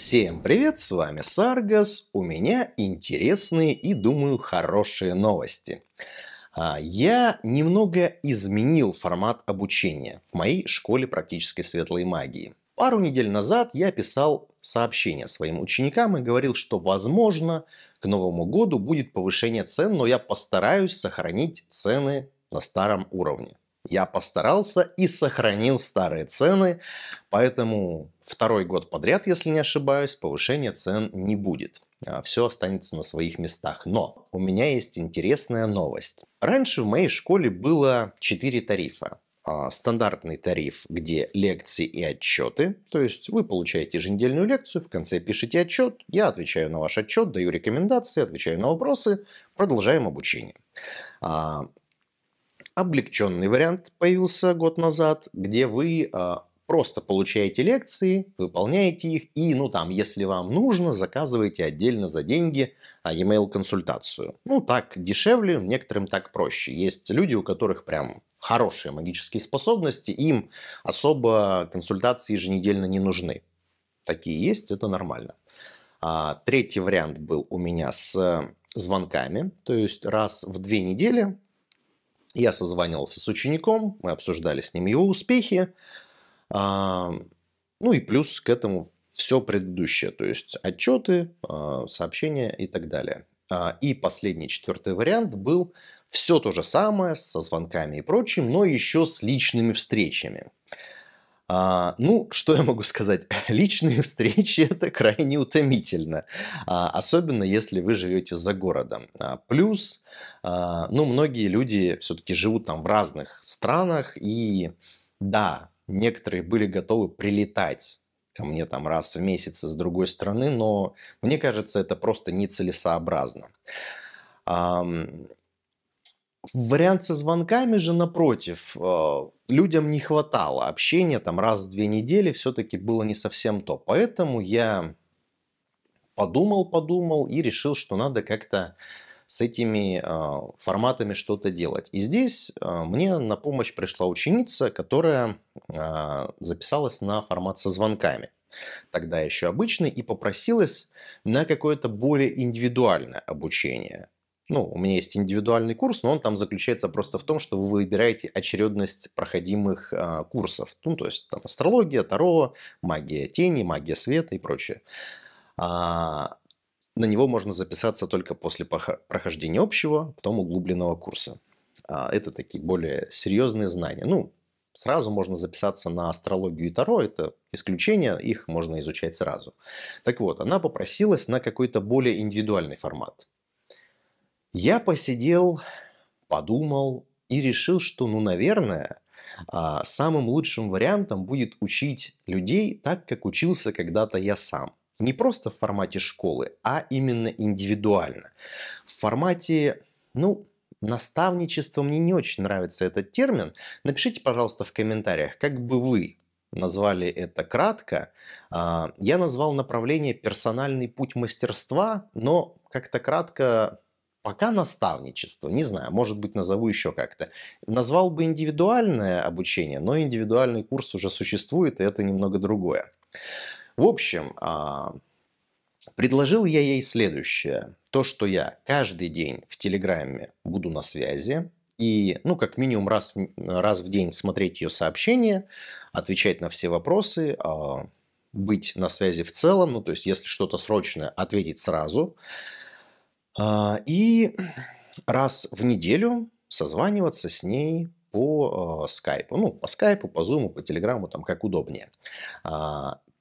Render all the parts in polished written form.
Всем привет, с вами Саргас, у меня интересные и, думаю, хорошие новости. Я немного изменил формат обучения в моей школе практической светлой магии. Пару недель назад я писал сообщение своим ученикам и говорил, что, возможно, к Новому году будет повышение цен, но я постараюсь сохранить цены на старом уровне. Я постарался и сохранил старые цены, поэтому второй год подряд, если не ошибаюсь, повышения цен не будет. Все останется на своих местах. Но у меня есть интересная новость. Раньше в моей школе было 4 тарифа. Стандартный тариф, где лекции и отчеты. То есть вы получаете еженедельную лекцию, в конце пишите отчет, я отвечаю на ваш отчет, даю рекомендации, отвечаю на вопросы, продолжаем обучение. Облегченный вариант появился год назад, где вы просто получаете лекции, выполняете их и, если вам нужно, заказываете отдельно за деньги e-mail-консультацию. Так дешевле, некоторым так проще. Есть люди, у которых прям хорошие магические способности, им особо консультации еженедельно не нужны. Такие есть, это нормально. Третий вариант был у меня с звонками, то есть раз в 2 недели. Я созванивался с учеником, мы обсуждали с ним его успехи, и плюс к этому все предыдущее, то есть отчеты, сообщения и так далее. И последний, 4-й вариант был все то же самое со звонками и прочим, но еще с личными встречами. Что я могу сказать? Личные встречи – это крайне утомительно, особенно если вы живете за городом. Плюс, многие люди все-таки живут там в разных странах, и да, некоторые были готовы прилетать ко мне там раз в месяц с другой страны, но мне кажется, это просто нецелесообразно. Вариант со звонками же, напротив, людям не хватало общения, там раз в 2 недели все-таки было не совсем то. Поэтому я подумал и решил, что надо как-то с этими форматами что-то делать. И здесь мне на помощь пришла ученица, которая записалась на формат со звонками. Тогда еще обычный, и попросилась на какое-то более индивидуальное обучение. У меня есть индивидуальный курс, но он там заключается просто в том, что вы выбираете очередность проходимых курсов. То есть там астрология, таро, магия тени, магия света и прочее. На него можно записаться только после прохождения общего, потом углубленного курса. Это такие более серьезные знания. Сразу можно записаться на астрологию и таро, это исключение, их можно изучать сразу. Так вот, она попросилась на какой-то более индивидуальный формат. Я посидел, подумал и решил, что, наверное, самым лучшим вариантом будет учить людей так, как учился когда-то я сам. Не просто в формате школы, а именно индивидуально. В формате, наставничества, мне не очень нравится этот термин. Напишите, пожалуйста, в комментариях, как бы вы назвали это кратко. Я назвал направление «Персональный путь мастерства», но как-то кратко... Пока наставничество, не знаю, может быть, назову еще как-то. Назвал бы индивидуальное обучение, но индивидуальный курс уже существует, и это немного другое. В общем, предложил я ей следующее. То, что я каждый день в Телеграме буду на связи, и, как минимум раз в день смотреть ее сообщения, отвечать на все вопросы, быть на связи в целом, то есть, если что-то срочное, ответить сразу. И раз в неделю созваниваться с ней по скайпу. По скайпу, по зуму, по телеграмму, там как удобнее.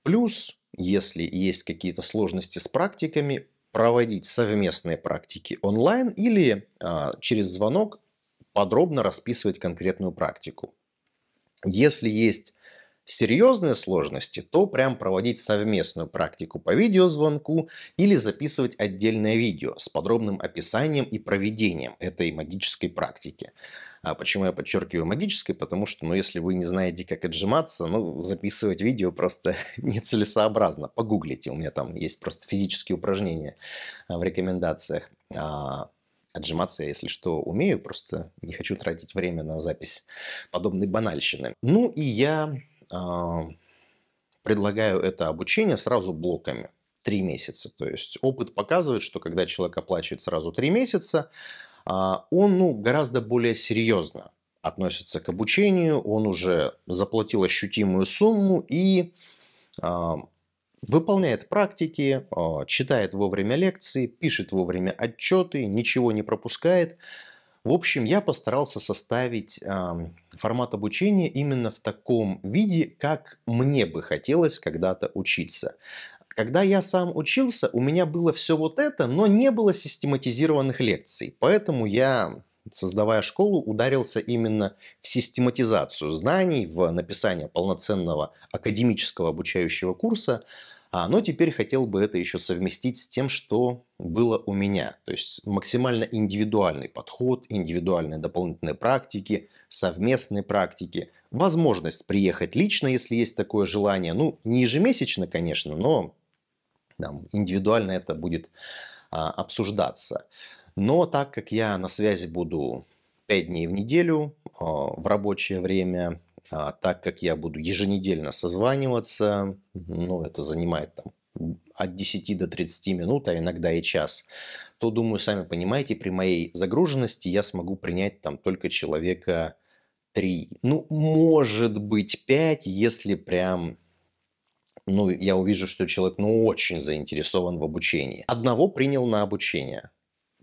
Плюс, если есть какие-то сложности с практиками, проводить совместные практики онлайн или через звонок подробно расписывать конкретную практику. Если есть серьезные сложности, то прям проводить совместную практику по видеозвонку или записывать отдельное видео с подробным описанием и проведением этой магической практики. Почему я подчеркиваю магической? Потому что, если вы не знаете, как отжиматься, записывать видео просто нецелесообразно. Погуглите, у меня там есть просто физические упражнения в рекомендациях. Отжиматься я, если что, умею, просто не хочу тратить время на запись подобной банальщины. И я предлагаю это обучение сразу блоками. 3 месяца. То есть опыт показывает, что когда человек оплачивает сразу 3 месяца, он гораздо более серьезно относится к обучению, он уже заплатил ощутимую сумму и выполняет практики, читает вовремя лекции, пишет вовремя отчеты, ничего не пропускает. В общем, я постарался составить формат обучения именно в таком виде, как мне бы хотелось когда-то учиться. Когда я сам учился, у меня было все вот это, но не было систематизированных лекций. Поэтому я, создавая школу, ударился именно в систематизацию знаний, в написание полноценного академического обучающего курса. Но теперь хотел бы это еще совместить с тем, что было у меня. То есть максимально индивидуальный подход, индивидуальные дополнительные практики, совместные практики. Возможность приехать лично, если есть такое желание. Не ежемесячно, конечно, но... индивидуально это будет обсуждаться. Но так как я на связи буду 5 дней в неделю в рабочее время, так как я буду еженедельно созваниваться, это занимает от 10 до 30 минут, а иногда и час, то, думаю, сами понимаете, при моей загруженности я смогу принять только человека 3. Может быть 5, если прям... я увижу, что человек, очень заинтересован в обучении. Одного принял на обучение.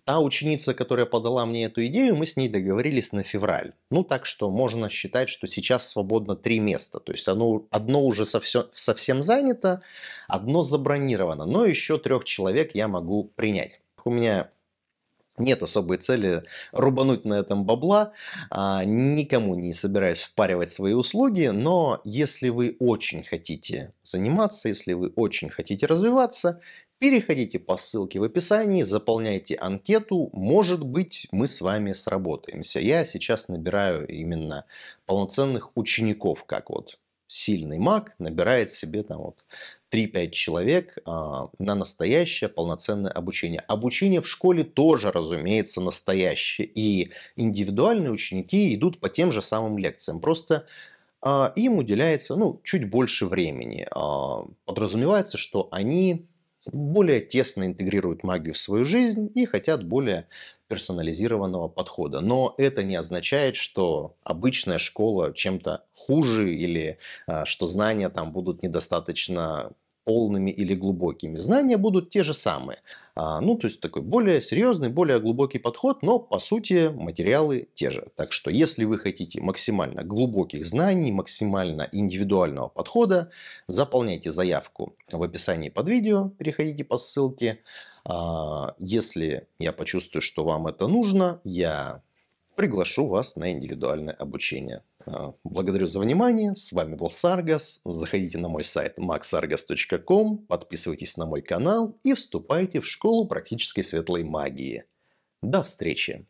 Та ученица, которая подала мне эту идею, мы с ней договорились на февраль. Так что можно считать, что сейчас свободно 3 места. То есть одно уже совсем занято, одно забронировано. Но еще 3 человек я могу принять. У меня... нет особой цели рубануть на этом бабла, никому не собираюсь впаривать свои услуги, но если вы очень хотите заниматься, если вы очень хотите развиваться, переходите по ссылке в описании, заполняйте анкету, может быть, мы с вами сработаемся. Я сейчас набираю именно полноценных учеников, как сильный маг набирает себе 3-5 человек на настоящее полноценное обучение. Обучение в школе тоже, разумеется, настоящее. И индивидуальные ученики идут по тем же самым лекциям. Просто им уделяется чуть больше времени. Подразумевается, что они более тесно интегрируют магию в свою жизнь и хотят более персонализированного подхода. Но это не означает, что обычная школа чем-то хуже или что знания там будут недостаточно... полными или глубокими. Знания будут те же самые. То есть такой более серьезный, более глубокий подход, но по сути материалы те же. Так что если вы хотите максимально глубоких знаний, максимально индивидуального подхода, заполняйте заявку в описании под видео, переходите по ссылке. Если я почувствую, что вам это нужно, я приглашу вас на индивидуальное обучение. Благодарю за внимание. С вами был Саргас. Заходите на мой сайт magsargas.com, подписывайтесь на мой канал и вступайте в школу практической светлой магии. До встречи!